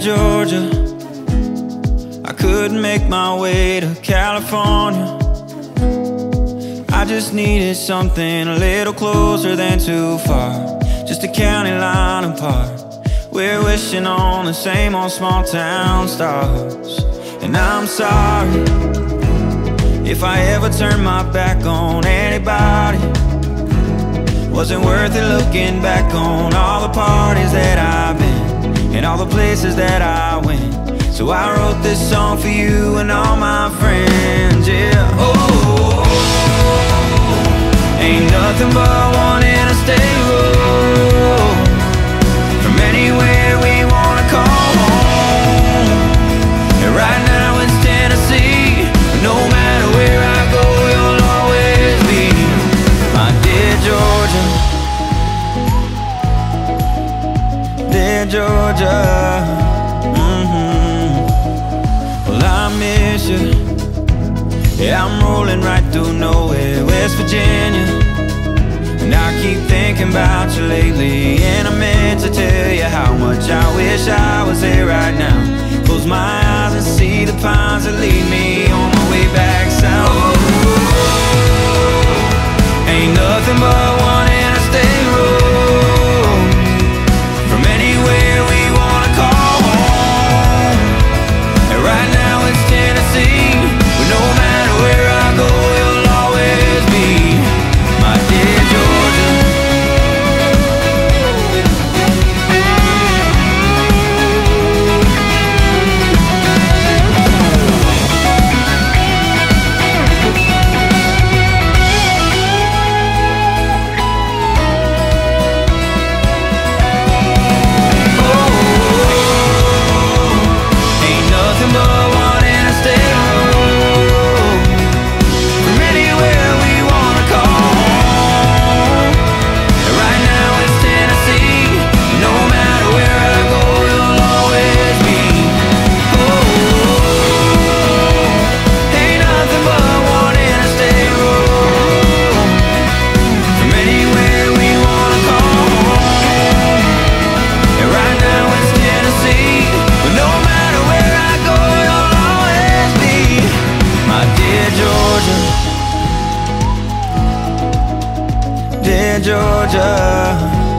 Georgia. I couldn't make my way to California. I just needed something a little closer than too far, just a county line apart. We're wishing on the same old small town stars. And I'm sorry if I ever turn my back on anybody. Wasn't worth it looking back on all the parties that I've been and all the places that I went. So I wrote this song for you and all my friends, yeah. Oh, ain't nothing but wanting to stay home from anywhere we wanna call home. And right now it's Tennessee. No matter where I go, you'll always be my dear Georgia. Dear Georgia, well, I miss you. Yeah, I'm rolling right through nowhere, West Virginia. And I keep thinking about you lately, and I meant to tell you how much I wish I was there right now. Close my eyes and see the pines that lead me on my way back south. Oh, ain't nothing but wanting to stay home from anywhere we wanna call home. And right now it's Tennessee, but no matter where I go, you'll always be my dear Georgia. Georgia.